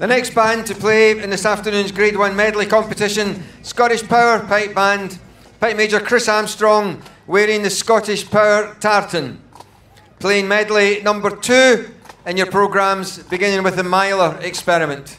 The next band to play in this afternoon's Grade 1 medley competition, Scottish Power Pipe Band, Pipe Major Chris Armstrong, wearing the Scottish Power Tartan. Playing medley number 2 in your programmes, beginning with the Myler experiment.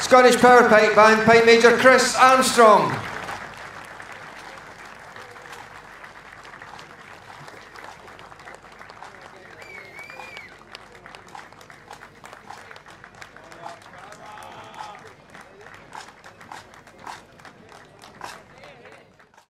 Scottish Power Pipe Band, Pipe Major Chris Armstrong.